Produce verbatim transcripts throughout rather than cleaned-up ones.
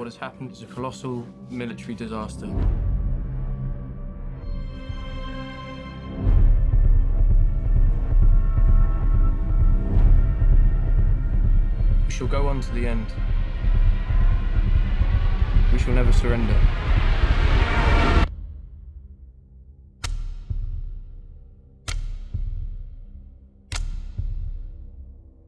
What has happened is a colossal military disaster. We shall go on to the end. We shall never surrender.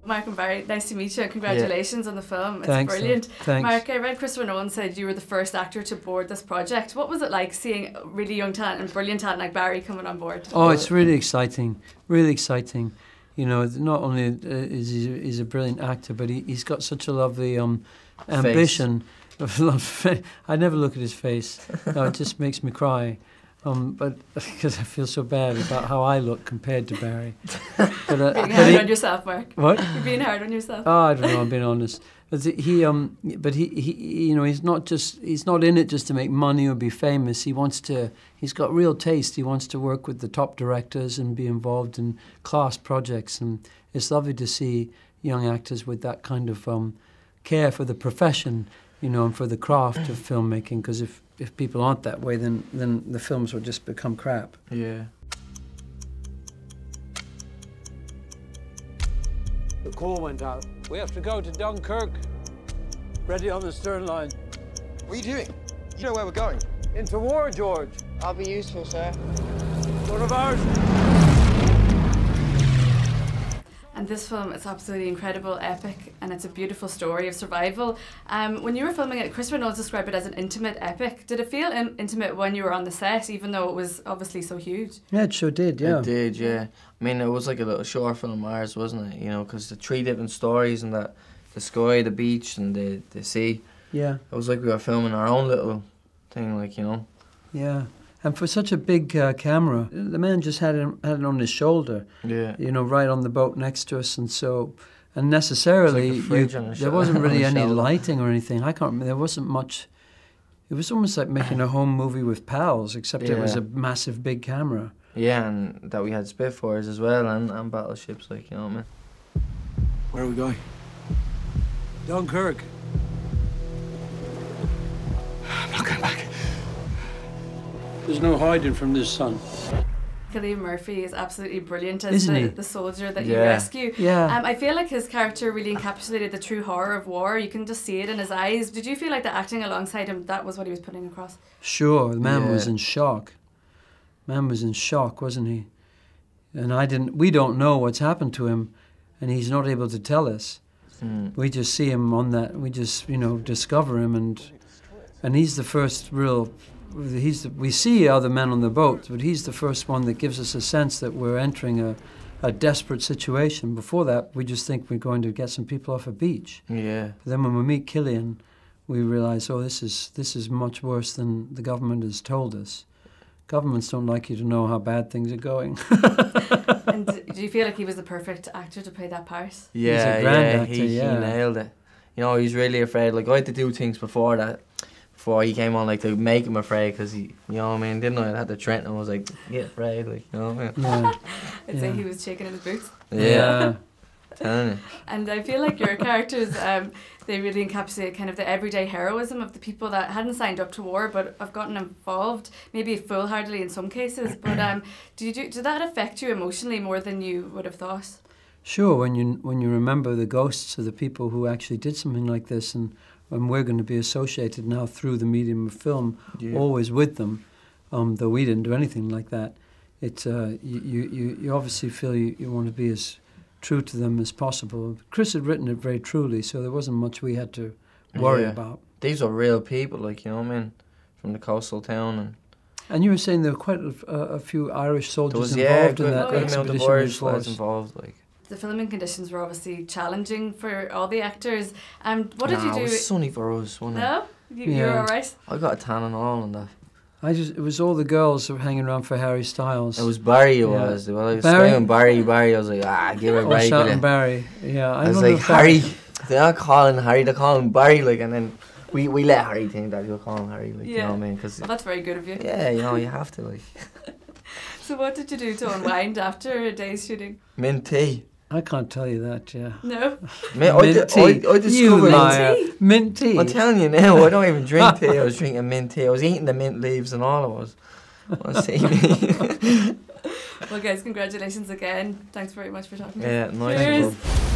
Mark and Barry, nice to meet you. Congratulations yeah. on the film. It's Thanks, brilliant. Thanks. Mark, I read Christopher Nolan said you were the first actor to board this project. What was it like seeing really young talent and brilliant talent like Barry coming on board? Oh, it's really exciting. Really exciting. You know, not only is he he's a brilliant actor, but he, he's got such a lovely um, ambition. I never look at his face. No, it just makes me cry. Um, but because I feel so bad about how I look compared to Barry. But, uh, being hard he, on yourself, Mark. What? You're being hard on yourself. Oh, I don't know. I'm being honest. But he, um, but he, he, you know, he's not just he's not in it just to make money or be famous. He wants to. He's got real taste. He wants to work with the top directors and be involved in class projects. And it's lovely to see young actors with that kind of um, care for the profession, you know, and for the craft of filmmaking. Because if If people aren't that way, then then the films will just become crap. Yeah. The call went out. We have to go to Dunkirk. Ready on the stern line. What are you doing? You know where we're going. Into war, George. I'll be useful, sir. One of ours. And this film, it's absolutely incredible, epic, and it's a beautiful story of survival. Um, when you were filming it, Christopher Nolan described it as an intimate epic. Did it feel in intimate when you were on the set, even though it was obviously so huge? Yeah, it sure did, yeah. It did, yeah. I mean, it was like a little short film of ours, wasn't it? You know, because the three different stories and that, the sky, the beach, and the, the sea. Yeah. It was like we were filming our own little thing, like, you know. Yeah. And for such a big uh, camera, the man just had it, had it on his shoulder, yeah. you know, right on the boat next to us. And so, and necessarily, like you, there wasn't really any shoulder. lighting or anything. I can't remember, there wasn't much. It was almost like making a home movie with pals, except yeah. it was a massive big camera. Yeah, and that we had Spitfires as well, and, and battleships, like, you know what I mean? Where are we going? Dunkirk. I'm not going back. There's no hiding from this sun. Cillian Murphy is absolutely brilliant as the, the soldier that yeah. you rescue. Yeah. Um, I feel like his character really encapsulated the true horror of war. You can just see it in his eyes. Did you feel like the acting alongside him, that was what he was putting across? Sure, the man yeah. was in shock. Man was in shock, wasn't he? And I didn't, we don't know what's happened to him, and he's not able to tell us. Mm. We just see him on that, we just, you know, discover him, and, and he's the first real... He's the, we see other men on the boat, but he's the first one that gives us a sense that we're entering a, a desperate situation. Before that, we just think we're going to get some people off a beach. Yeah. But then when we meet Cillian, we realize, oh, this is, this is much worse than the government has told us. Governments don't like you to know how bad things are going. And do you feel like he was the perfect actor to play that part? Yeah, he's a grand yeah, actor, he, yeah. he nailed it. You know, he's really afraid. Like, I had to do things before that. Before he came on, like, to make him afraid, because he, you know what I mean, didn't I? I had to Trent and I was like, get afraid, like, you know what I mean? Yeah. I'd yeah. say he was shaking in his boots. Yeah. Telling and I feel like your characters, um, they really encapsulate kind of the everyday heroism of the people that hadn't signed up to war but have gotten involved, maybe foolhardily in some cases. But um, did, you, did that affect you emotionally more than you would have thought? Sure, when you, when you remember the ghosts of the people who actually did something like this, and and we're going to be associated now through the medium of film, yeah. always with them, um, though we didn't do anything like that. It, uh, you, you, you obviously feel you, you want to be as true to them as possible. Chris had written it very truly, so there wasn't much we had to worry yeah. about. These are real people, like, you know what I mean, from the coastal town. And, and you were saying there were quite a, a few Irish soldiers was, involved yeah, in that good expedition. The Irish soldiers involved, like. The filming conditions were obviously challenging for all the actors. Um, what nah, did you do? It was sunny for us, wasn't it? No? You, yeah. you were all right? I got a tan and all and that. I just, it was all the girls who were hanging around for Harry Styles. It was Barry it yeah. was. Well, I was Barry? Screaming Barry, Barry. I was like, ah, give it Barry. Shouting Barry. Yeah, I, I was like, Harry. They're not calling Harry, they're calling Barry. Like, and then we, we let Harry think that we were calling Harry. Like, yeah. You know what I mean? Cause, well, that's very good of you. Yeah, you know, you have to. Like. So what did you do to unwind after a day's shooting? Mint tea. I can't tell you that, yeah. No. Mint, I, mint tea. I, I discovered mint tea. mint tea. I'm telling you now, I don't even drink tea. I was drinking mint tea. I was eating the mint leaves and all I was on T V. Well, guys, congratulations again. Thanks very much for talking to us. Yeah, nice.